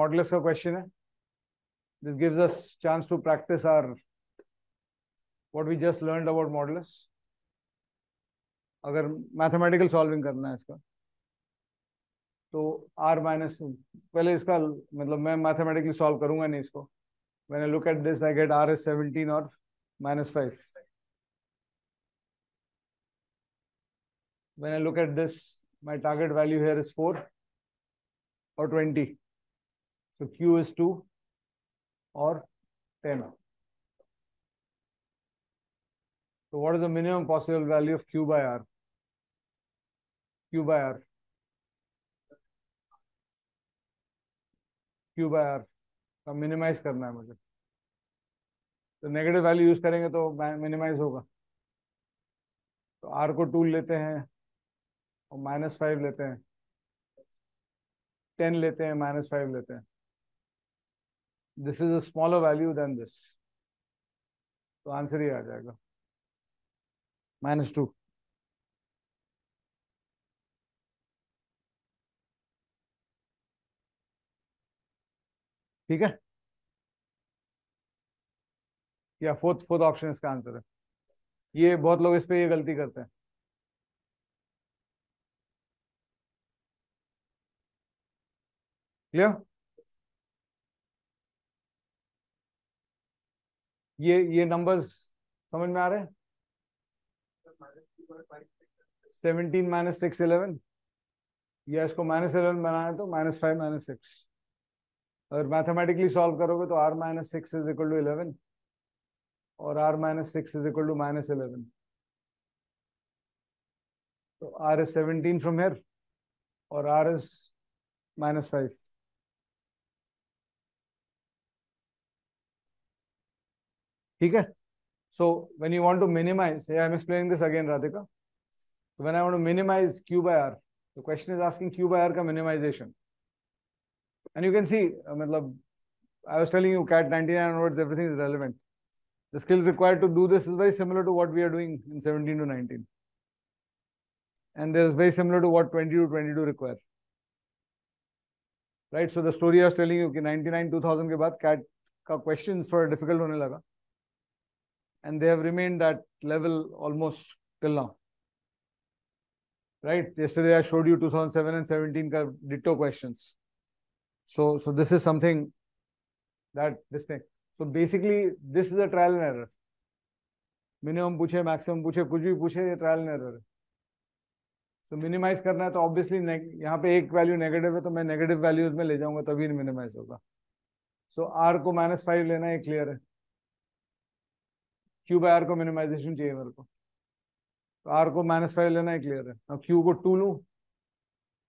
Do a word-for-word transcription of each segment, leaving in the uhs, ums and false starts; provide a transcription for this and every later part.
Models का question है. This gives us chance to practice our what we just learned about models. अगर mathematical solving करना है इसका तो आर माइनस पहले इसका मतलब मैं मैथमेटिकली सॉल्व करूंगा नहीं इसको. When I look at this I get R is seventeen और minus five. When I look at this, my target value here is four or twenty. So Q is two or ten. So what is the minimum possible value of Q by R? Q by R. Q by R. तो minimize करना है मुझे. तो negative value use करेंगे तो minimize होगा. तो R को two लेते हैं. और माइनस फाइव लेते हैं, टेन लेते हैं, माइनस फाइव लेते हैं. This is a smaller value than this, तो आंसर ही आ जाएगा माइनस टू. ठीक है, या फोर्थ फोर्थ ऑप्शन इसका आंसर है. ये बहुत लोग इस पे ये गलती करते हैं. क्लियर? ये ये नंबर्स समझ में आ रहे हैं? सेवनटीन माइनस सिक्स इलेवन, या इसको माइनस इलेवन बनाना है तो माइनस फाइव माइनस सिक्स. अगर मैथमेटिकली सॉल्व करोगे तो R minus six is equal to eleven और R minus six is equal to minus eleven. तो R is seventeen from here और आर इज माइनस फाइव. ठीक है, so when you want to minimize, yeah, I'm explaining this again, Radhika. So when I want to minimize Q by R, the question is asking Q by R का minimization. And you can see, I mean, I was telling you, C A T ninety-nine onwards, everything is relevant. The skills required to do this is very similar to what we are doing in seventeen to nineteen, and there is very similar to what twenty to twenty-two require. Right? So the story I was telling you कि ninety-nine two thousand के बाद C A T का questions थोड़ा difficult होने लगा. And they have remained that level almost till now, right? Yesterday I showed you two thousand seven and seventeen ka ditto questions. So, so this is something that this thing. So basically, this is a trial and error. Minimum पूछे, maximum पूछे, कुछ भी पूछे, ये trial and error है. So minimize करना है तो obviously यहाँ पे एक value negative है तो मैं negative values में ले जाऊँगा तभी minimize होगा. So R को minus five लेना है clear है. Q by R को मिनिमाइजेशन चाहिए मेरे को, तो R को माइनस फाइव लेना है क्लियर है. अब Q को टू लूँ,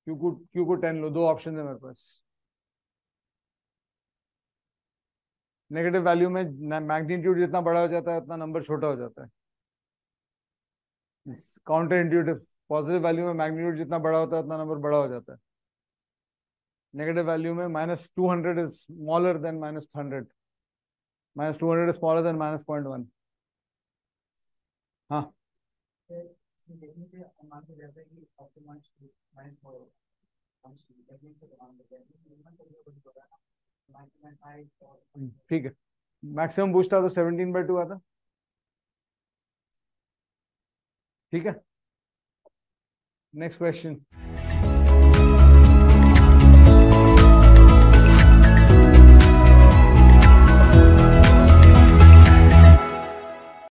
Q को Q को टेन लूँ, दो ऑप्शन है मेरे पास. नेगेटिव वैल्यू में मैग्नीट्यूड जितना बड़ा हो जाता है उतना नंबर छोटा हो जाता है. काउंटर इंट्यूटिव, पॉजिटिव वैल्यू में मैग्नीट्यूड जितना बड़ा होता है उतना नंबर बड़ा हो जाता है. नेगेटिव वैल्यू में minus two hundred is smaller than minus hundred, minus two hundred is smaller than minus point one. हाँ, ठीक है. मैक्सिमम पूछता तो सेवनटीन बाई टू आता. ठीक है, नेक्स्ट क्वेश्चन.